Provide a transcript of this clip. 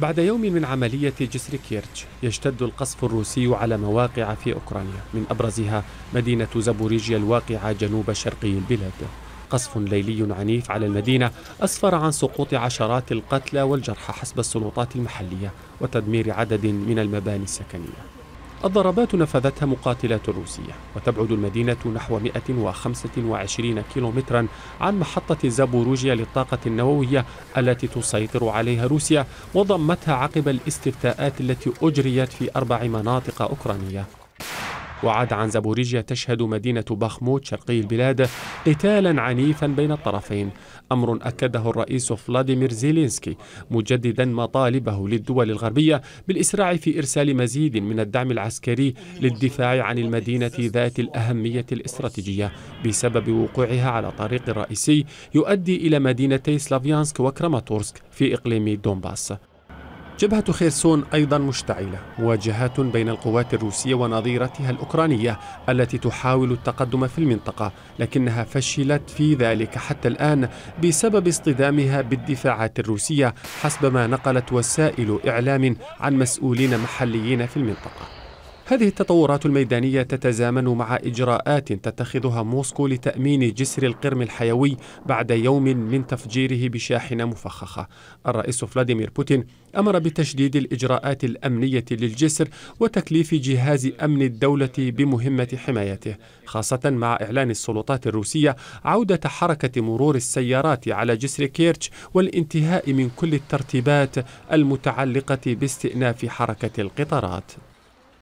بعد يوم من عملية جسر كيرتش يشتد القصف الروسي على مواقع في أوكرانيا، من أبرزها مدينة زابوريجيا الواقعة جنوب شرقي البلاد. قصف ليلي عنيف على المدينة أسفر عن سقوط عشرات القتلى والجرحى حسب السلطات المحلية وتدمير عدد من المباني السكنية. الضربات نفذتها مقاتلات روسية، وتبعد المدينة نحو 125 كيلومترا عن محطة زابوروجيا للطاقة النووية التي تسيطر عليها روسيا وضمتها عقب الاستفتاءات التي أجريت في 4 مناطق أوكرانية. وعاد عن زابوريجيا تشهد مدينة باخموت شرقي البلاد قتالا عنيفا بين الطرفين، أمر أكده الرئيس فلاديمير زيلينسكي مجددا مطالبه للدول الغربية بالإسراع في إرسال مزيد من الدعم العسكري للدفاع عن المدينة ذات الأهمية الاستراتيجية بسبب وقوعها على طريق رئيسي يؤدي إلى مدينتي سلافيانسك وكراماتورسك في إقليم دونباس. جبهة خيرسون أيضا مشتعلة، مواجهات بين القوات الروسية ونظيرتها الأوكرانية التي تحاول التقدم في المنطقة، لكنها فشلت في ذلك حتى الآن بسبب اصطدامها بالدفاعات الروسية حسب ما نقلت وسائل إعلام عن مسؤولين محليين في المنطقة. هذه التطورات الميدانية تتزامن مع إجراءات تتخذها موسكو لتأمين جسر القرم الحيوي بعد يوم من تفجيره بشاحنة مفخخة. الرئيس فلاديمير بوتين أمر بتشديد الإجراءات الأمنية للجسر وتكليف جهاز أمن الدولة بمهمة حمايته، خاصة مع إعلان السلطات الروسية عودة حركة مرور السيارات على جسر كيرتش والانتهاء من كل الترتيبات المتعلقة باستئناف حركة القطارات.